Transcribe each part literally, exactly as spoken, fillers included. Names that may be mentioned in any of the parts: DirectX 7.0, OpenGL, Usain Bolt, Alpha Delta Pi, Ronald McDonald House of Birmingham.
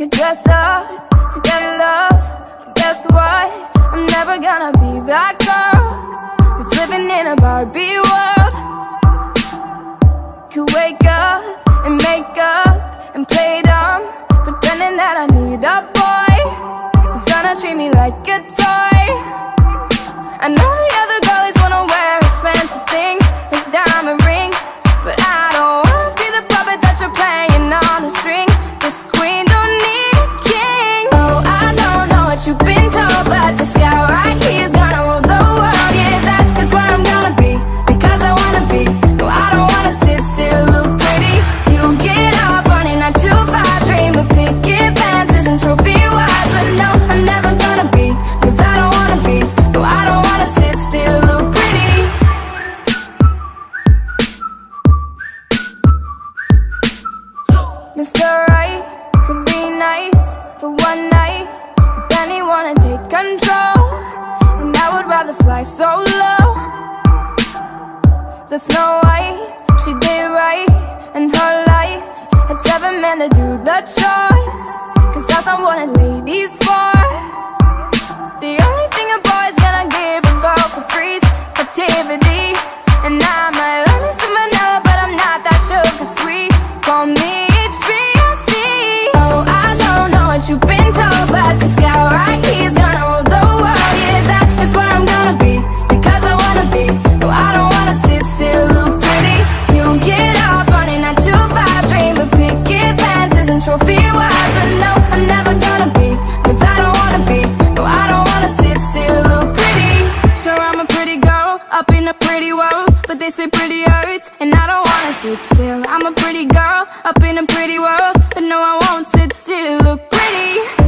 could dress up to get love, but guess what? I'm never gonna be that girl who's living in a Barbie world. Could wake up and make up and play dumb, pretending that I need a boy who's gonna treat me like a toy. I know the other girlies wanna wear expensive things with diamond rings, but I don't wanna be the puppet that you're playing on a string. This queen don't need a king. Oh, I don't know what you've been told, but this guy right here's gonna rule the world. Yeah, that is where I'm gonna be, because I wanna be. No, I don't wanna sit still, look pretty. You get up on a nine to five, dream of picket fences and trophy wives, but no, I'm never gonna be, cause I don't wanna be. No, I don't wanna sit still, look pretty. Mister Right could be nice for one night, but then he wanna take control, and I would rather fly so low. The Snow White, she did right, and her life had seven men to do the chores, cause that's not what a lady's for. The only thing a boy's gonna give a girl for free's captivity, and I might love me some vanilla, but I'm not that sugar sweet. Call me you've been told, but this guy right here's gonna rule the world. Yeah, that is where I'm gonna be, because I wanna be. No, I don't wanna sit still, look pretty. You get up on a nine to five, dream of picket fences and trophy wives, but no, I'm never gonna be, cause I don't wanna be. No, I don't wanna sit still, look pretty. Sure, I'm a pretty girl, up in a pretty world, but they say pretty hurts, and I don't wanna sit still. I'm a pretty girl, up in a pretty world, but no, I won't sit still, look pretty.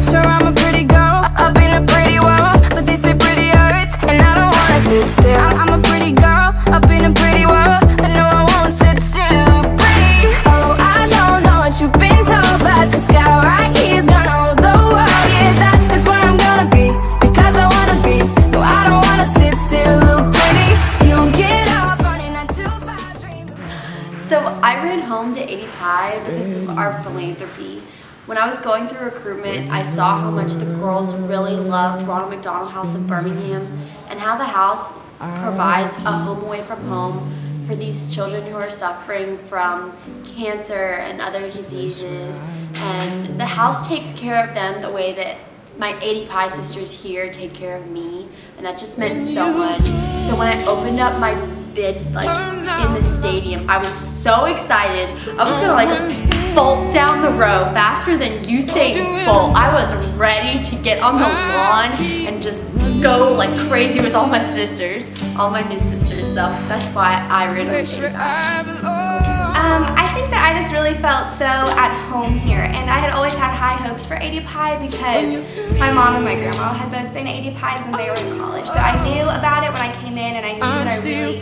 Sure, I'm a pretty girl, up in a pretty world, but they say pretty hurts, and I don't wanna sit still. I'm a pretty girl, up in a pretty world, but no, I won't sit still, look pretty. Oh, I don't know what you've been told, but this guy right here's gonna rule the world. Yeah, that is where I'm gonna be, because I wanna be. No, I don't wanna sit still, look pretty. You get up on a nine to five dream. So I ran home to eighty Pi because of our philanthropy. When I was going through recruitment, I saw how much the girls really loved Ronald McDonald House of Birmingham and how the house provides a home away from home for these children who are suffering from cancer and other diseases. And the house takes care of them the way that my eighty Pi sisters here take care of me. And that just meant so much. So when I opened up my bid like in the stadium, I was so excited. I was gonna like bolt down the row faster than Usain Bolt. I was ready to get on the lawn and just go like crazy with all my sisters, all my new sisters. So that's why I ran away. Um, I think that I just really felt so at home here, and I had always had high hopes for eighty Pi because my mom and my grandma had both been eighty Pis when they were in college. So I knew about it when I came in, and I knew that I really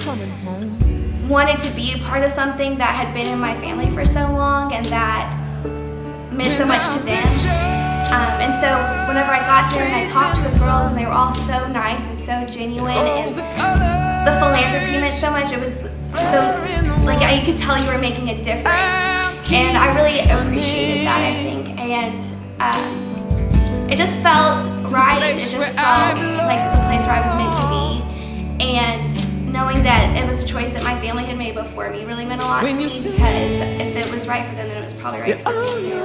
wanted to be a part of something that had been in my family for so long and that meant so much to them. Um, and so whenever I got here and I talked to the girls, and they were all so nice and so genuine, and the philanthropy meant so much. It was so, like, you could tell you were making a difference, and I really appreciated that, I think. And um, it just felt right. It just felt like the place where I was meant to be, and knowing that it was a choice that my family had made before me really meant a lot to me, because if it was right for them, then it was probably right for me too.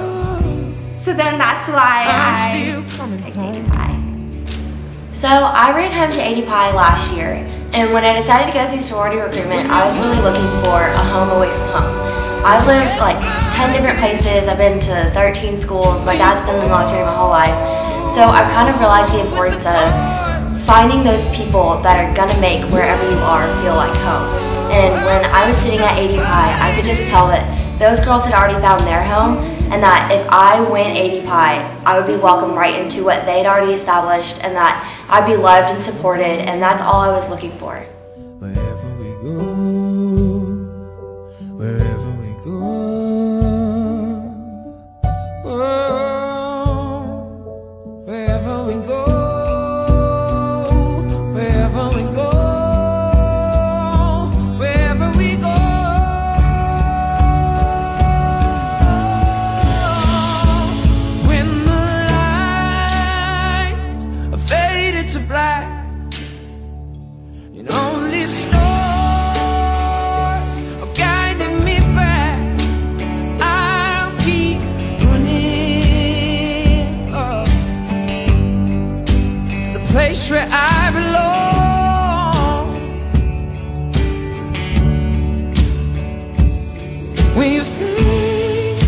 So then that's why I picked eighty Pi. So I ran home to eighty Pi last year, and when I decided to go through sorority recruitment, I was really looking for a home away from home. I've lived like ten different places, I've been to thirteen schools, my dad's been in the military my whole life, so I've kind of realized the importance of finding those people that are gonna make wherever you are feel like home. And when I was sitting at eighty Pi, I could just tell that those girls had already found their home, and that if I went eighty Pi, I would be welcomed right into what they'd already established, and that I'd be loved and supported, and that's all I was looking for. Wherever we go, wherever we go, oh, wherever we go, wherever we go. When place where I belong. When you think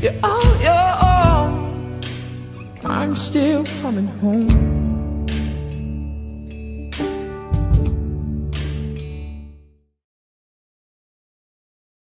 you're on your own, I'm still coming home.